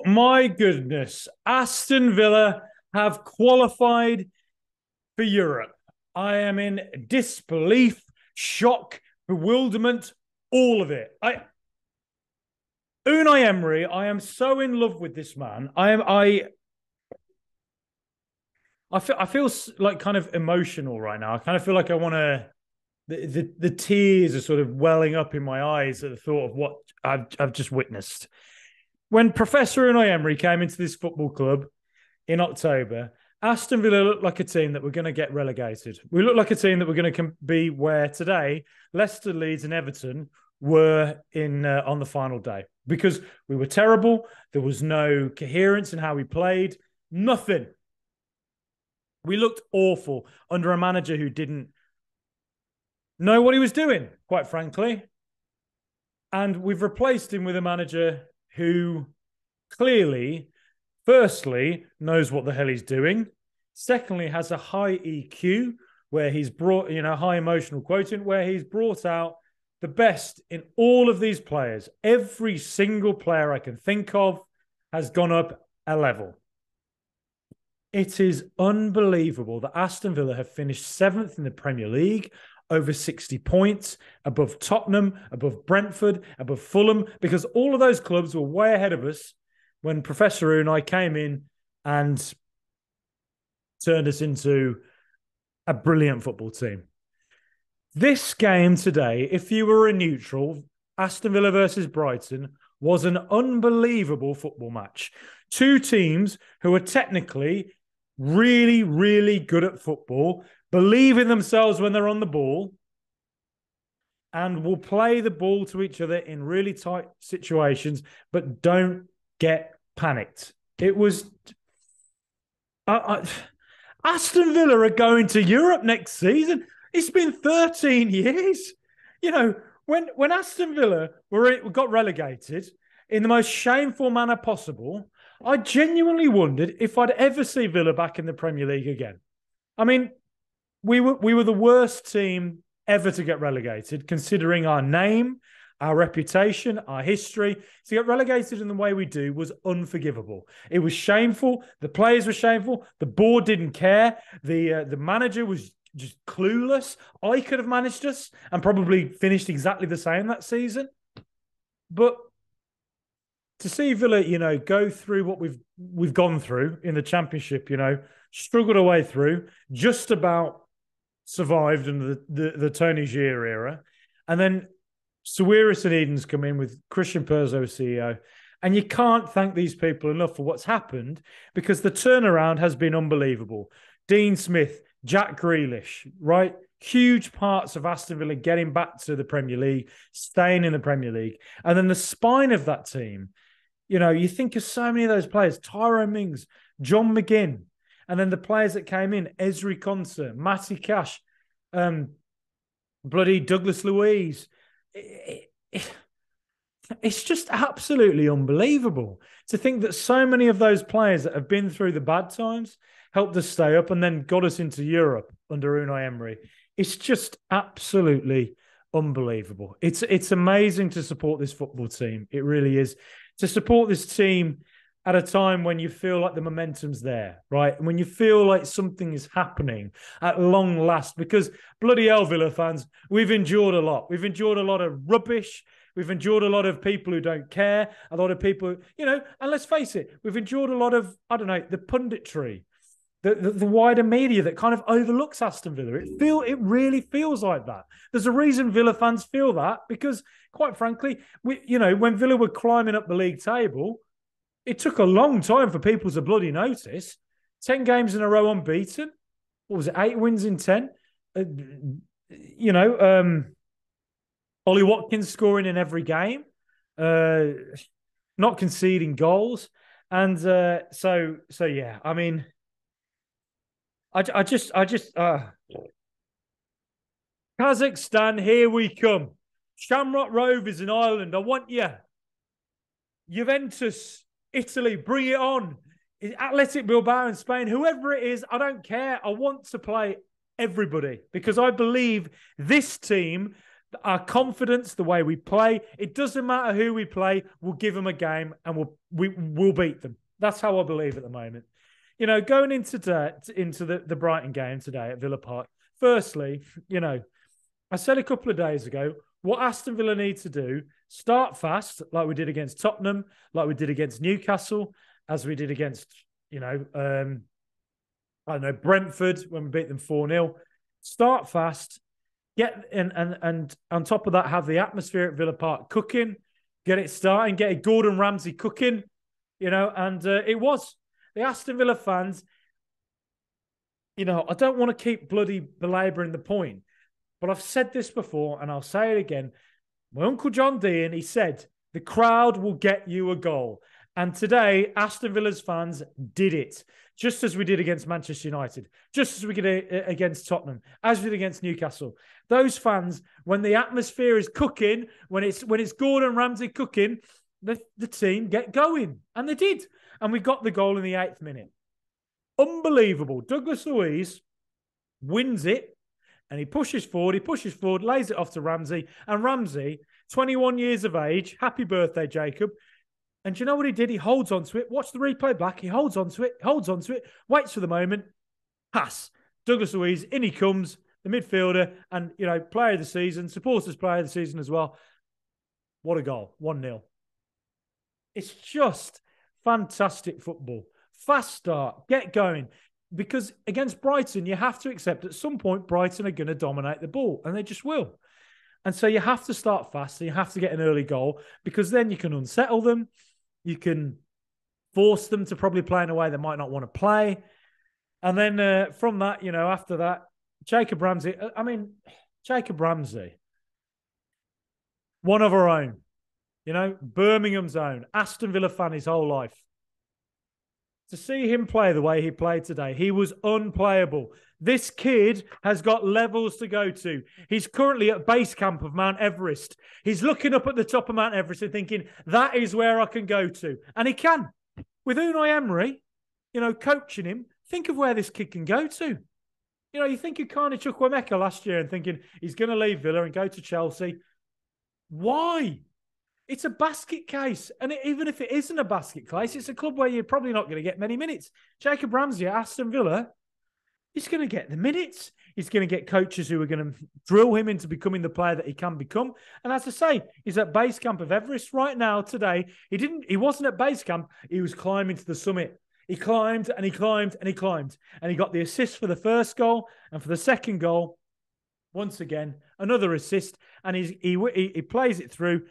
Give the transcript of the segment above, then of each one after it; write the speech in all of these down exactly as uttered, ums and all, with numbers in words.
Oh my goodness. Aston Villa have qualified for Europe. I am in disbelief, shock, bewilderment, all of it. I Unai Emery, I am so in love with this man. I am I I feel I feel like kind of emotional right now. I kind of feel like I want to the, the the tears are sort of welling up in my eyes at the thought of what I've I've just witnessed. When Professor Unai Emery came into this football club in October, Aston Villa looked like a team that were going to get relegated. We looked like a team that were going to be where today Leicester, Leeds and Everton were in uh, on the final day, because we were terrible. There was no coherence in how we played. Nothing. We looked awful under a manager who didn't know what he was doing, quite frankly. And we've replaced him with a manager who clearly, firstly, knows what the hell he's doing. Secondly, has a high E Q where he's brought, you know, high emotional quotient, where he's brought out the best in all of these players. Every single player I can think of has gone up a level. It is unbelievable that Aston Villa have finished seventh in the Premier League, over sixty points, above Tottenham, above Brentford, above Fulham, because all of those clubs were way ahead of us when Professor Unai came in and turned us into a brilliant football team. This game today, if you were a neutral, Aston Villa versus Brighton, was an unbelievable football match. Two teams who are technically really, really good at football, believe in themselves when they're on the ball, and will play the ball to each other in really tight situations, but don't get panicked. It was... I, I, Aston Villa are going to Europe next season. It's been thirteen years. You know, when, when Aston Villa were got relegated in the most shameful manner possible, I genuinely wondered if I'd ever see Villa back in the Premier League again. I mean, we were we were the worst team ever to get relegated, considering our name, our reputation, our history. To get relegated in the way we do was unforgivable. It was shameful. The players were shameful. The board didn't care. The uh, the manager was just clueless. I could have managed us and probably finished exactly the same that season. But to see Villa, you know, go through what we've we've gone through in the Championship, you know, struggled our way through, just about survived under the, the, the Tony Gier era. And then Sawiris and Edens come in with Christian Perzo as C E O. And you can't thank these people enough for what's happened, because the turnaround has been unbelievable. Dean Smith, Jack Grealish, right? Huge parts of Aston Villa getting back to the Premier League, staying in the Premier League. And then the spine of that team, you know, you think of so many of those players, Tyrone Mings, John McGinn, and then the players that came in, Ezri Konsa, Matty Cash, um, bloody Douglas Luiz. It, it, it's just absolutely unbelievable to think that so many of those players that have been through the bad times helped us stay up and then got us into Europe under Unai Emery. It's just absolutely unbelievable. It's, it's amazing to support this football team. It really is. To support this team at a time when you feel like the momentum's there, right? And when you feel like something is happening at long last, because bloody hell, Villa fans, we've endured a lot. We've endured a lot of rubbish. We've endured a lot of people who don't care, a lot of people, you know, and let's face it, we've endured a lot of, I don't know, the punditry, the, the, the wider media that kind of overlooks Aston Villa. It feel it really feels like that. There's a reason Villa fans feel that, because quite frankly, we, you know, when Villa were climbing up the league table, it took a long time for people to bloody notice. ten games in a row unbeaten. What was it? Eight wins in ten. Uh, you know, um, Ollie Watkins scoring in every game, uh, not conceding goals. And uh, so, so yeah, I mean, I, I just, I just, uh, Kazakhstan, here we come. Shamrock Rovers in Ireland, I want you. Juventus, Italy, bring it on. Athletic Bilbao in Spain, whoever it is, I don't care. I want to play everybody, because I believe this team Our confidence, the way we play, it doesn't matter who we play, we'll give them a game and we'll, we, we'll beat them. That's how I believe at the moment. You know, going into, into the, the Brighton game today at Villa Park, firstly, you know, I said a couple of days ago, what Aston Villa need to do, start fast, like we did against Tottenham, like we did against Newcastle, as we did against, you know, um, I don't know, Brentford, when we beat them four nil. Start fast, get and and and on top of that, have the atmosphere at Villa Park cooking, get it starting, get it Gordon Ramsay cooking, you know, and uh, it was. The Aston Villa fans, you know, I don't want to keep bloody belabouring the point, but I've said this before and I'll say it again. My Uncle John Dean, he said, the crowd will get you a goal. And today, Aston Villa's fans did it, just as we did against Manchester United, just as we did against Tottenham, as we did against Newcastle. Those fans, when the atmosphere is cooking, when it's when it's Gordon Ramsay cooking, the, the team get going. And they did. And we got the goal in the eighth minute. Unbelievable. Douglas Luiz wins it, and he pushes forward, he pushes forward, lays it off to Ramsey. And Ramsey, twenty-one years of age, happy birthday, Jacob. And do you know what he did? He holds on to it. Watch the replay back. He holds on to it, holds on to it, waits for the moment, pass. Douglas Luiz, in he comes, the midfielder, and, you know, player of the season, supporters player of the season as well. What a goal. one nil. It's just fantastic football. Fast start. Get going. Because against Brighton, you have to accept at some point Brighton are going to dominate the ball, and they just will. And so you have to start fast and you have to get an early goal, because then you can unsettle them. You can force them to probably play in a way they might not want to play. And then uh, from that, you know, after that, Jacob Ramsey, I mean, Jacob Ramsey, one of our own, you know, Birmingham's own, Aston Villa fan his whole life. To see him play the way he played today, he was unplayable. This kid has got levels to go to. He's currently at base camp of Mount Everest. He's looking up at the top of Mount Everest and thinking, that is where I can go to. And he can. With Unai Emery, you know, coaching him, think of where this kid can go to. You know, you think of Carney Chukwuemeka last year and thinking, he's going to leave Villa and go to Chelsea. Why? It's a basket case. And it, even if it isn't a basket case, it's a club where you're probably not going to get many minutes. Jacob Ramsey at Aston Villa, he's going to get the minutes. He's going to get coaches who are going to drill him into becoming the player that he can become. And as I say, he's at base camp of Everest right now today. He didn't. He wasn't at base camp. He was climbing to the summit. He climbed and he climbed and he climbed. And he got the assist for the first goal. And for the second goal, once again, another assist. And he's, he, he, he plays it through.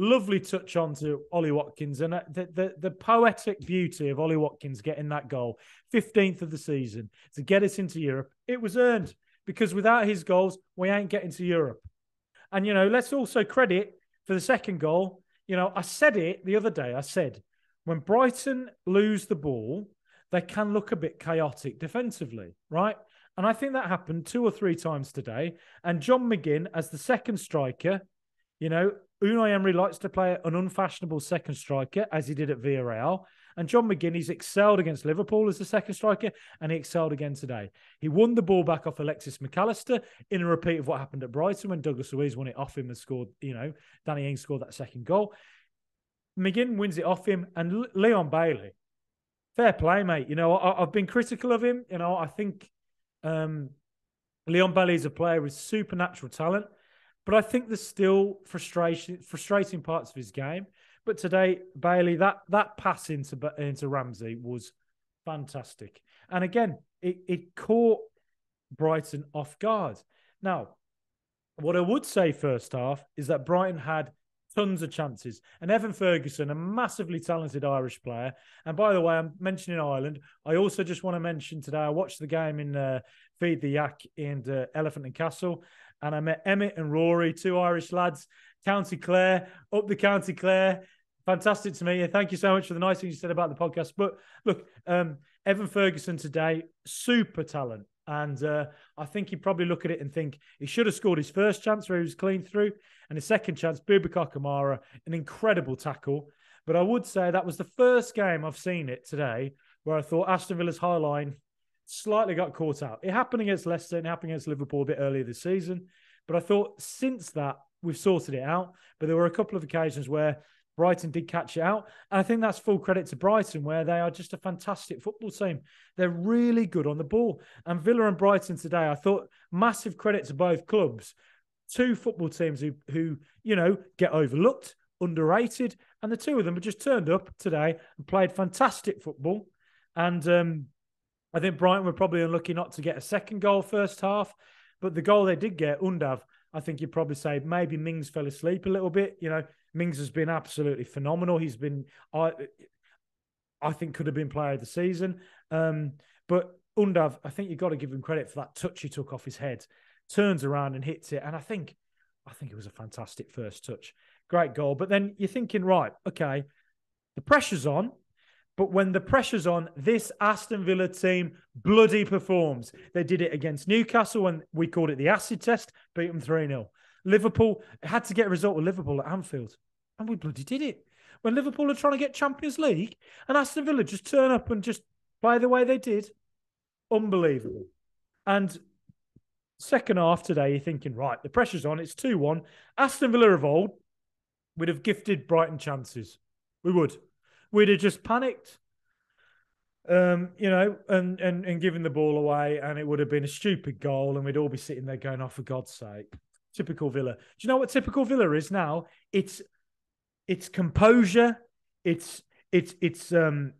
Lovely touch on to Ollie Watkins, and the, the, the poetic beauty of Ollie Watkins getting that goal, fifteenth of the season, to get us into Europe. It was earned, because without his goals, we ain't getting to Europe. And, you know, let's also credit for the second goal. You know, I said it the other day. I said, when Brighton lose the ball, they can look a bit chaotic defensively, right? And I think that happened two or three times today. And John McGinn, as the second striker, you know, Unai Emery likes to play an unfashionable second striker, as he did at Villarreal. And John McGinn, he's excelled against Liverpool as the second striker, and he excelled again today. He won the ball back off Alexis McAllister in a repeat of what happened at Brighton when Douglas Luiz won it off him and scored, you know, Danny Ings scored that second goal. McGinn wins it off him, and Leon Bailey, fair play, mate. You know, I, I've been critical of him. You know, I think um, Leon Bailey is a player with supernatural talent. But I think there's still frustration, frustrating parts of his game. But today, Bailey, that that pass into, into Ramsey was fantastic. And again, it, it caught Brighton off guard. Now, what I would say first half is that Brighton had tons of chances. And Evan Ferguson, a massively talented Irish player. And by the way, I'm mentioning Ireland. I also just want to mention today, I watched the game in uh, Feed the Yak and uh, Elephant and Castle. And I met Emmett and Rory, two Irish lads, County Clare, up the County Clare. Fantastic to meet you. Thank you so much for the nice thing you said about the podcast. But look, um, Evan Ferguson today, super talent. And uh, I think he'd probably look at it and think he should have scored his first chance where he was clean through. And his second chance, Boubacar Kamara, an incredible tackle. But I would say that was the first game I've seen it today where I thought Aston Villa's high line slightly got caught out. It happened against Leicester and it happened against Liverpool a bit earlier this season. But I thought since that, we've sorted it out. But there were a couple of occasions where Brighton did catch it out. And I think that's full credit to Brighton, where they are just a fantastic football team. They're really good on the ball. And Villa and Brighton today, I thought, massive credit to both clubs. Two football teams who, who you know, get overlooked, underrated. And the two of them have just turned up today and played fantastic football. And um, I think Brighton were probably unlucky not to get a second goal first half. But the goal they did get, Undav, I think you'd probably say maybe Mings fell asleep a little bit. You know, Mings has been absolutely phenomenal. He's been, I I think, could have been player of the season. Um, but Undav, I think you've got to give him credit for that touch he took off his head. Turns around and hits it. And I think, I think it was a fantastic first touch. Great goal. But then you're thinking, right, okay, the pressure's on. But when the pressure's on, this Aston Villa team bloody performs. They did it against Newcastle when we called it the acid test, beat them three nil. Liverpool had to get a result with Liverpool at Anfield, and we bloody did it. When Liverpool are trying to get Champions League, and Aston Villa just turn up and just play the way they did, unbelievable. And second half today, you're thinking, right, the pressure's on, it's two one. Aston Villa of old would have gifted Brighton chances. We would. We'd have just panicked, um, you know, and, and, and given the ball away, and it would have been a stupid goal, and we'd all be sitting there going, oh, for God's sake. Typical Villa. Do you know what typical Villa is now? It's it's composure, it's it's it's um,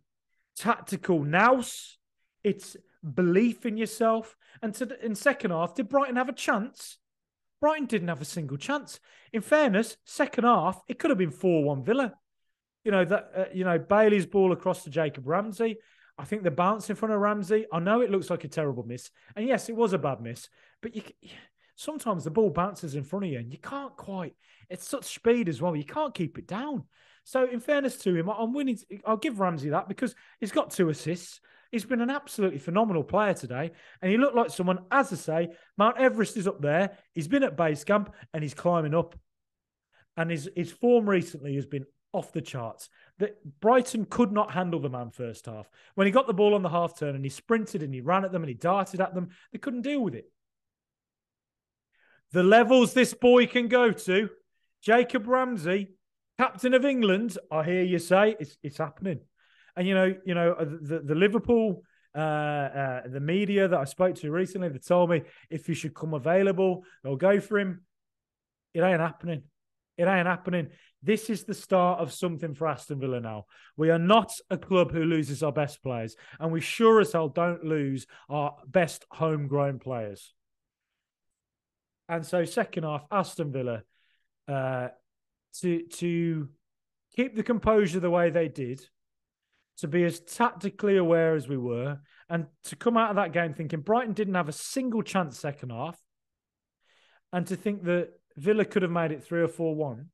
tactical nous, it's belief in yourself. And to the, in second half, did Brighton have a chance? Brighton didn't have a single chance. In fairness, second half, it could have been four one Villa. You know, that uh, you know, Bailey's ball across to Jacob Ramsey. I think the bounce in front of Ramsey, I know it looks like a terrible miss. And yes, it was a bad miss. But you, sometimes the ball bounces in front of you and you can't quite. It's such speed as well. You can't keep it down. So in fairness to him, I'm winning. I'll give Ramsey that because he's got two assists. He's been an absolutely phenomenal player today. And he looked like someone, as I say, Mount Everest is up there. He's been at base camp and he's climbing up. And his, his form recently has been off the charts. That Brighton could not handle the man first half. When he got the ball on the half turn and he sprinted and he ran at them and he darted at them, they couldn't deal with it. The levels this boy can go to. Jacob Ramsey, captain of England, I hear you say, it's it's happening. And you know, you know, the, the Liverpool, uh, uh, the media that I spoke to recently, they told me if he should come available, they'll go for him. It ain't happening. It ain't happening. This is the start of something for Aston Villa now. We are not a club who loses our best players, and we sure as hell don't lose our best homegrown players. And so second half, Aston Villa, uh, to, to keep the composure the way they did, to be as tactically aware as we were, and to come out of that game thinking Brighton didn't have a single chance second half, and to think that Villa could have made it three or four one.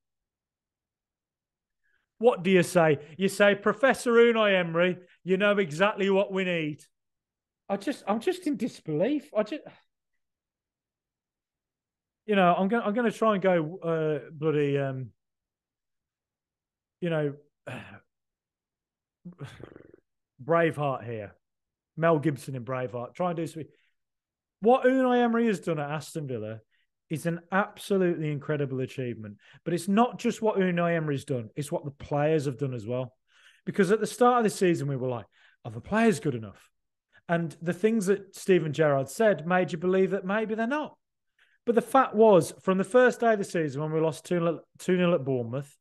What do you say? You say, Professor Unai Emery, you know exactly what we need. I just, I'm just in disbelief. I just, you know, I'm going, I'm going to try and go uh, bloody, um, you know, Braveheart here, Mel Gibson in Braveheart. Try and do something. What Unai Emery has done at Aston Villa is an absolutely incredible achievement. But it's not just what Unai Emery's done. It's what the players have done as well. Because at the start of the season, we were like, are the players good enough? And the things that Steven Gerrard said made you believe that maybe they're not. But the fact was, from the first day of the season, when we lost two nil at Bournemouth,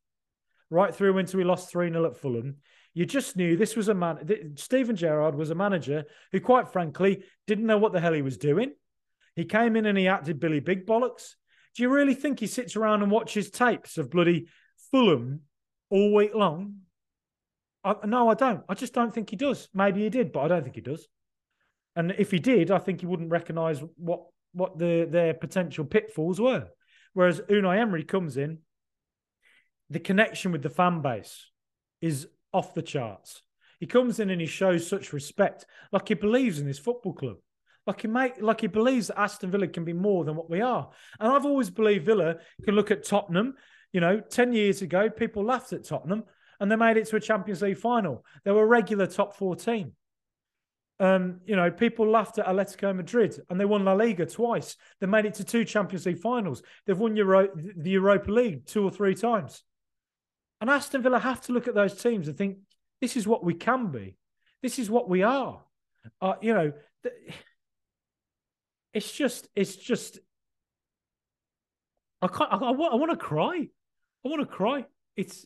right through into we lost three nil at Fulham, you just knew this was a man. Steven Gerrard was a manager who, quite frankly, didn't know what the hell he was doing. He came in and he acted Billy Big Bollocks. Do you really think he sits around and watches tapes of bloody Fulham all week long? I, no, I don't. I just don't think he does. Maybe he did, but I don't think he does. And if he did, I think he wouldn't recognise what, what the, their potential pitfalls were. Whereas Unai Emery comes in, the connection with the fan base is off the charts. He comes in and he shows such respect, like he believes in this football club. Like he, make, like he believes that Aston Villa can be more than what we are. And I've always believed Villa can look at Tottenham. You know, ten years ago, people laughed at Tottenham and they made it to a Champions League final. They were a regular top four team. Um, you know, people laughed at Atletico Madrid and they won La Liga twice. They made it to two Champions League finals. They've won Euro the Europa League two or three times. And Aston Villa have to look at those teams and think, this is what we can be. This is what we are. Uh, you know, it's just, it's just, I can't, I, I, I want to cry. I want to cry. It's,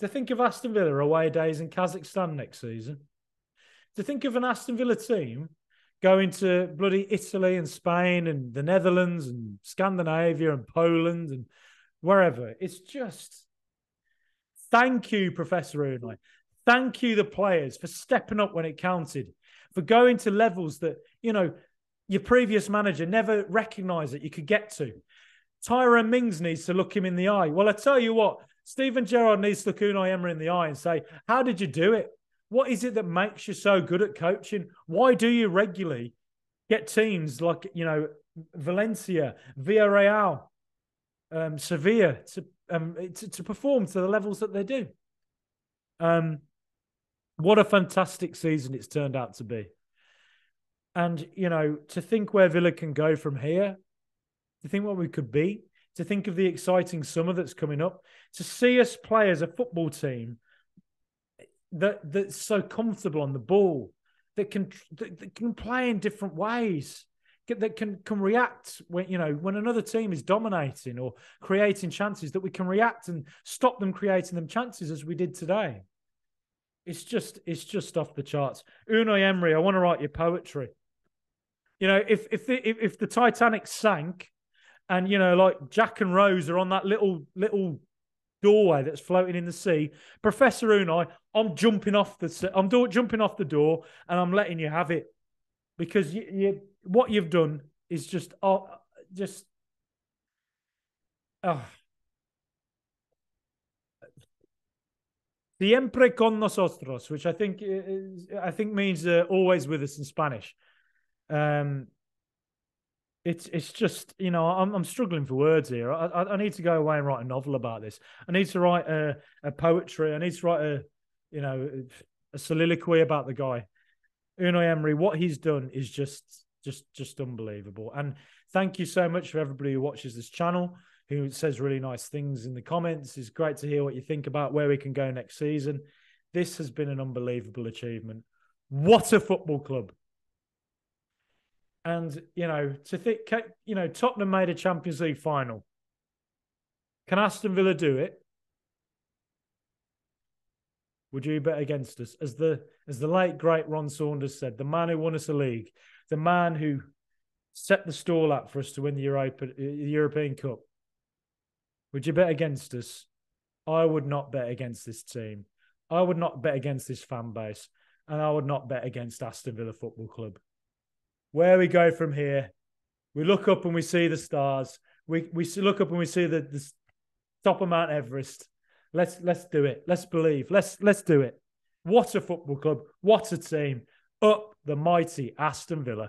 to think of Aston Villa away days in Kazakhstan next season, to think of an Aston Villa team going to bloody Italy and Spain and the Netherlands and Scandinavia and Poland and wherever. It's just, thank you, Professor Unai. Thank you, the players, for stepping up when it counted, for going to levels that, you know, your previous manager never recognised that you could get to. Tyrone Mings needs to look him in the eye. Well, I tell you what, Steven Gerrard needs to look Unai Emery in the eye and say, how did you do it? What is it that makes you so good at coaching? Why do you regularly get teams like, you know, Valencia, Villarreal, um, Sevilla to, um, to to perform to the levels that they do? Um, what a fantastic season it's turned out to be. And, you know, to think where Villa can go from here, to think what we could be, to think of the exciting summer that's coming up, to see us play as a football team That that's so comfortable on the ball, that can that, that can play in different ways, that can can react when you know when another team is dominating or creating chances, that we can react and stop them creating them chances as we did today. It's just it's just off the charts. Unai Emery, I want to write your poetry. You know, if if the if, if the Titanic sank, and you know, like Jack and Rose are on that little little. doorway that's floating in the sea, Professor Unai, I'm jumping off the I'm do, jumping off the door, and I'm letting you have it, because you, you, what you've done is just uh, just uh. siempre con nosotros, which I think is, I think means uh, always with us in Spanish. Um, It's it's just, you know, I'm I'm struggling for words here. I, I I need to go away and write a novel about this. I need to write a, a poetry. I need to write a, you know, a soliloquy about the guy. Unai Emery, what he's done is just just just unbelievable. And thank you so much for everybody who watches this channel, who says really nice things in the comments. It's great to hear what you think about where we can go next season. This has been an unbelievable achievement. What a football club. And, you know, to think, you know, Tottenham made a Champions League final. Can Aston Villa do it? Would you bet against us? As the as the late, great Ron Saunders said, the man who won us a league, the man who set the stall up for us to win the Europa, European Cup. Would you bet against us? I would not bet against this team. I would not bet against this fan base. And I would not bet against Aston Villa Football Club. Where we go from here, we look up and we see the stars. We we look up and we see the, the top of Mount Everest. Let's let's do it. Let's believe. Let's let's do it. What a football club! What a team! Up the mighty Aston Villa.